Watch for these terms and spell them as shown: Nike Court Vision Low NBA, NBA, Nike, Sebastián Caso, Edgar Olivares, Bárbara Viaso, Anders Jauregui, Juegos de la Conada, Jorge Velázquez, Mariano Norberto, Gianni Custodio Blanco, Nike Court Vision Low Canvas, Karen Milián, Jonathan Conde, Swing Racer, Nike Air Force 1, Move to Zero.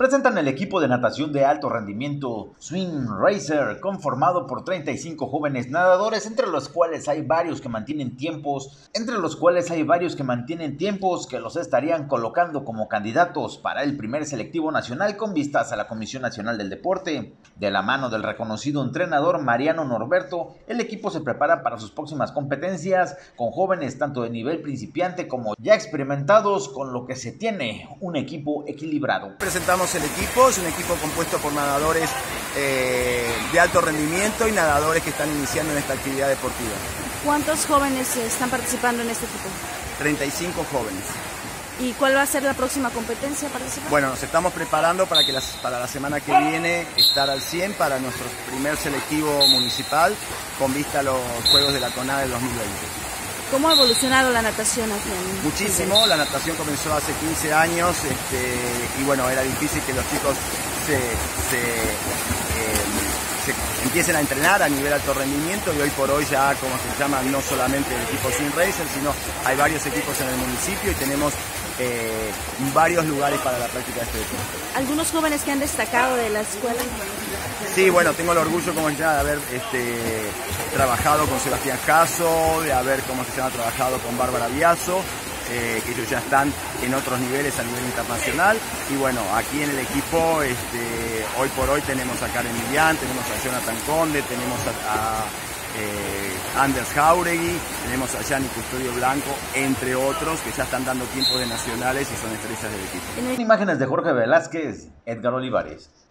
presentan el equipo de natación de alto rendimiento Swing Racer, conformado por 35 jóvenes nadadores, entre los cuales hay varios que mantienen tiempos, que los estarían colocando como candidatos para el primer selectivo nacional con vistas a la Comisión Nacional del Deporte. De la mano del reconocido entrenador Mariano Norberto, el equipo se prepara para sus próximas competencias con jóvenes tanto de nivel principiante como ya experimentados, con lo que se tiene un equipo equilibrado. Presentamos el equipo, es un equipo compuesto por nadadores de alto rendimiento y nadadores que están iniciando en esta actividad deportiva. ¿Cuántos jóvenes están participando en este equipo? 35 jóvenes. ¿Y cuál va a ser la próxima competencia a participar? Bueno, nos estamos preparando para la semana que viene estar al 100 para nuestro primer selectivo municipal con vista a los Juegos de la Conada del 2020. ¿Cómo ha evolucionado la natación aquí? Muchísimo, la natación comenzó hace 15 años y bueno, era difícil que los chicos se empiecen a entrenar a nivel alto rendimiento, y hoy por hoy ya, como se llama, no solamente el equipo Swing Racer, sino hay varios equipos en el municipio y tenemos varios lugares para la práctica de este deporte. ¿Algunos jóvenes que han destacado de la escuela? Sí, bueno, tengo el orgullo de haber trabajado con Sebastián Caso, de haber trabajado con Bárbara Viaso, que ellos ya están en otros niveles a nivel internacional. Y bueno, aquí en el equipo hoy por hoy tenemos a Karen Milián, tenemos a Jonathan Conde, tenemos a Anders Jauregui, tenemos a Gianni Custodio Blanco, entre otros, que ya están dando tiempos de nacionales y son estrellas del equipo. En imágenes de Jorge Velázquez, Edgar Olivares.